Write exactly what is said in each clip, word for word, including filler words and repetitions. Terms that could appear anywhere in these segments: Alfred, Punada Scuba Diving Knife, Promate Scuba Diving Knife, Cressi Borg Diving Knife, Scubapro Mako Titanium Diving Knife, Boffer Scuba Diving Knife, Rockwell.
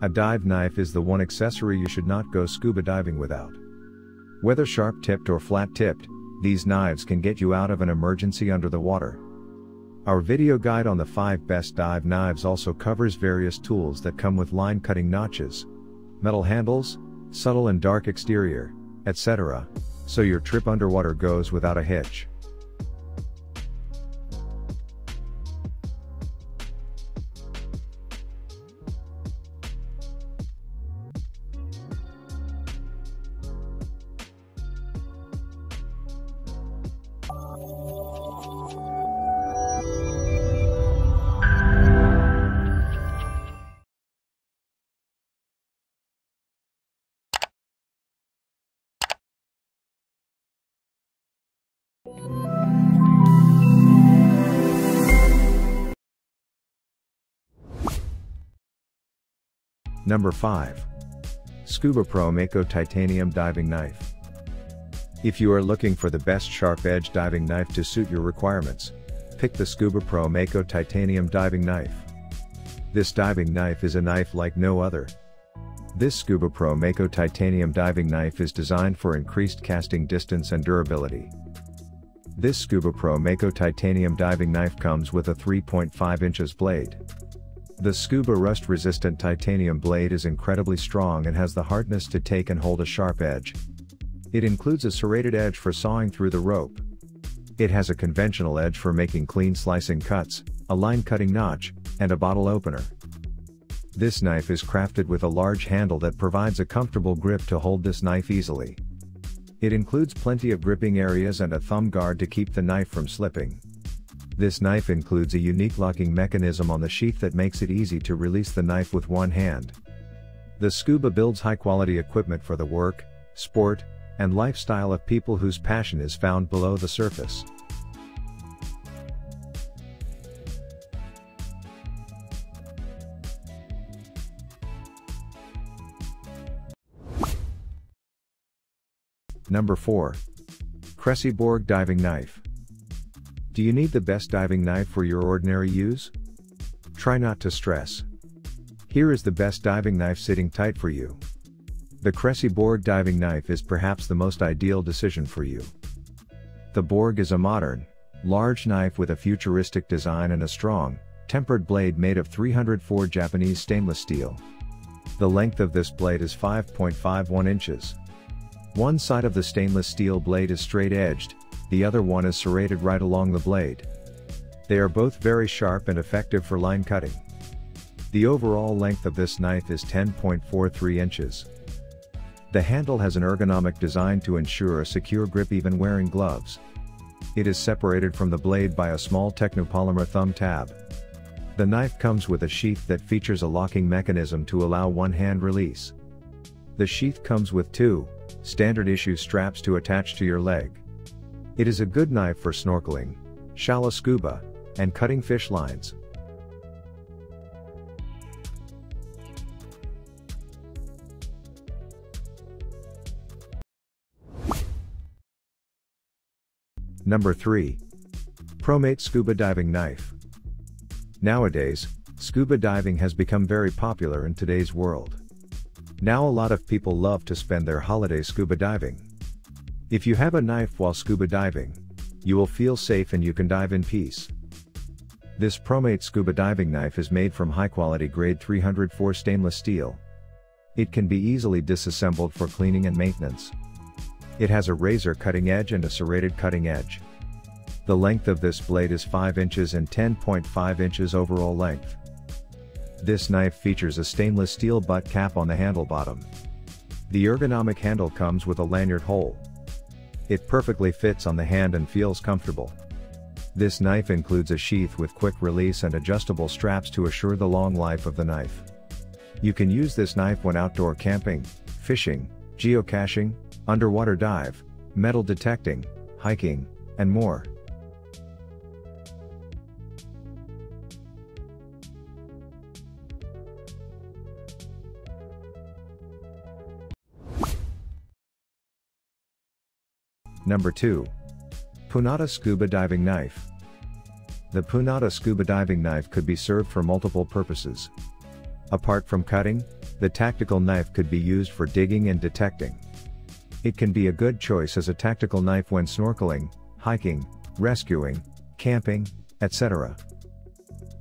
A dive knife is the one accessory you should not go scuba diving without. Whether sharp-tipped or flat-tipped, these knives can get you out of an emergency under the water. Our video guide on the five best dive knives also covers various tools that come with line-cutting notches, metal handles, subtle and dark exterior, et cetera, so your trip underwater goes without a hitch. Number five. Scubapro Mako Titanium Diving Knife. If you are looking for the best sharp-edged diving knife to suit your requirements, pick the Scubapro Mako Titanium Diving Knife. This diving knife is a knife like no other. This Scubapro Mako Titanium Diving Knife is designed for increased casting distance and durability. This Scubapro Mako Titanium Diving Knife comes with a three point five inches blade. The scuba rust-resistant titanium blade is incredibly strong and has the hardness to take and hold a sharp edge. It includes a serrated edge for sawing through the rope. It has a conventional edge for making clean slicing cuts, a line-cutting notch, and a bottle opener. This knife is crafted with a large handle that provides a comfortable grip to hold this knife easily. It includes plenty of gripping areas and a thumb guard to keep the knife from slipping. This knife includes a unique locking mechanism on the sheath that makes it easy to release the knife with one hand. The Scuba builds high-quality equipment for the work, sport, and lifestyle of people whose passion is found below the surface. Number four. Cressi Borg Diving Knife. Do you need the best diving knife for your ordinary use? Try not to stress. Here is the best diving knife sitting tight for you. The Cressi Borg Diving Knife is perhaps the most ideal decision for you. The Borg is a modern, large knife with a futuristic design and a strong, tempered blade made of three hundred four Japanese stainless steel. The length of this blade is five point five one inches. One side of the stainless steel blade is straight-edged, the other one is serrated right along the blade. They are both very sharp and effective for line cutting. The overall length of this knife is ten point four three inches. The handle has an ergonomic design to ensure a secure grip even wearing gloves. It is separated from the blade by a small technopolymer thumb tab. The knife comes with a sheath that features a locking mechanism to allow one-hand release. The sheath comes with two standard-issue straps to attach to your leg. It is a good knife for snorkeling, shallow scuba, and cutting fish lines. Number three. Promate Scuba Diving Knife. Nowadays, scuba diving has become very popular in today's world. Now a lot of people love to spend their holiday scuba diving. If you have a knife while scuba diving, you will feel safe and you can dive in peace. This Promate Scuba Diving Knife is made from high-quality grade three hundred four stainless steel. It can be easily disassembled for cleaning and maintenance. It has a razor cutting edge and a serrated cutting edge. The length of this blade is five inches and ten point five inches overall length. This knife features a stainless steel butt cap on the handle bottom. The ergonomic handle comes with a lanyard hole. It perfectly fits on the hand and feels comfortable. This knife includes a sheath with quick release and adjustable straps to assure the long life of the knife. You can use this knife when outdoor camping, fishing, geocaching, underwater dive, metal detecting, hiking, and more. Number two. Punada Scuba Diving Knife. The Punada Scuba Diving Knife could be served for multiple purposes. Apart from cutting, the tactical knife could be used for digging and detecting. It can be a good choice as a tactical knife when snorkeling, hiking, rescuing, camping, et cetera.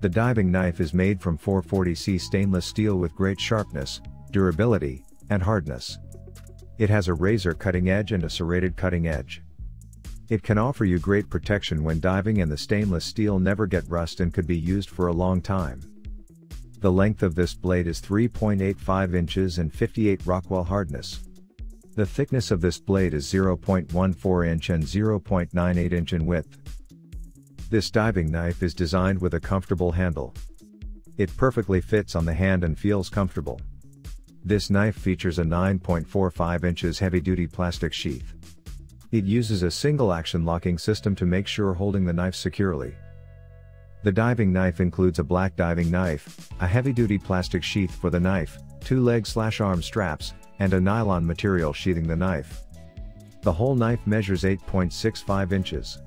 The diving knife is made from four forty C stainless steel with great sharpness, durability, and hardness. It has a razor cutting edge and a serrated cutting edge. It can offer you great protection when diving, and the stainless steel never get rust and could be used for a long time. The length of this blade is three point eight five inches and fifty-eight Rockwell hardness. The thickness of this blade is zero point one four inch and zero point nine eight inch in width. This diving knife is designed with a comfortable handle. It perfectly fits on the hand and feels comfortable. This knife features a nine point four five inches heavy-duty plastic sheath. It uses a single-action locking system to make sure holding the knife securely. The diving knife includes a black diving knife, a heavy-duty plastic sheath for the knife, two leg-slash-arm straps, and a nylon material sheathing the knife. The whole knife measures eight point six five inches.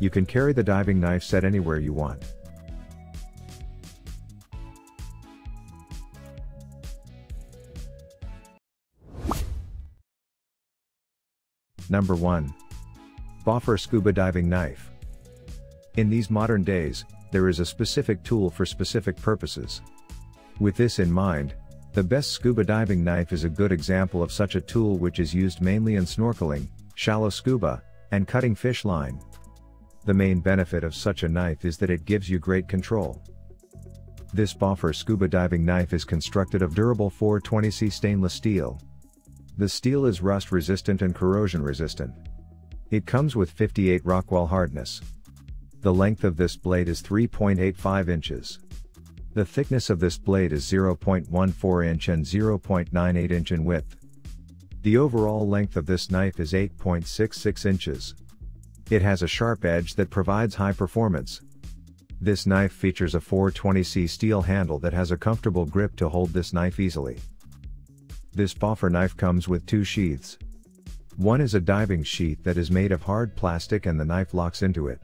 You can carry the diving knife set anywhere you want. Number one. Boffer Scuba Diving Knife. In these modern days, there is a specific tool for specific purposes. With this in mind, the best scuba diving knife is a good example of such a tool, which is used mainly in snorkeling, shallow scuba, and cutting fish line. The main benefit of such a knife is that it gives you great control. This Boffer Scuba Diving Knife is constructed of durable four twenty C stainless steel. The steel is rust resistant and corrosion resistant. It comes with fifty-eight Rockwell hardness. The length of this blade is three point eight five inches. The thickness of this blade is zero point one four inch and zero point nine eight inch in width. The overall length of this knife is eight point six six inches. It has a sharp edge that provides high performance. This knife features a four twenty C steel handle that has a comfortable grip to hold this knife easily. This Boffer knife comes with two sheaths. One is a diving sheath that is made of hard plastic and the knife locks into it.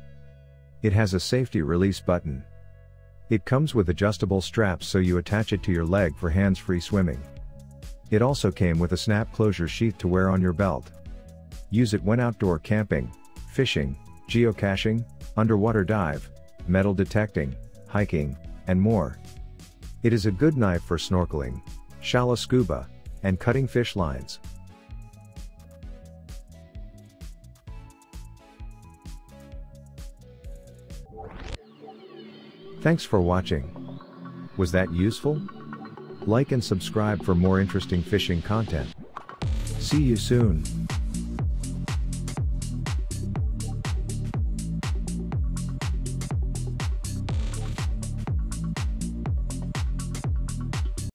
It has a safety release button. It comes with adjustable straps, so you attach it to your leg for hands-free swimming. It also came with a snap closure sheath to wear on your belt. Use it when outdoor camping, fishing, geocaching, underwater dive, metal detecting, hiking, and more. It is a good knife for snorkeling, shallow scuba, and cutting fish lines. Thanks for watching. Was that useful? Like and subscribe for more interesting fishing content. See you soon.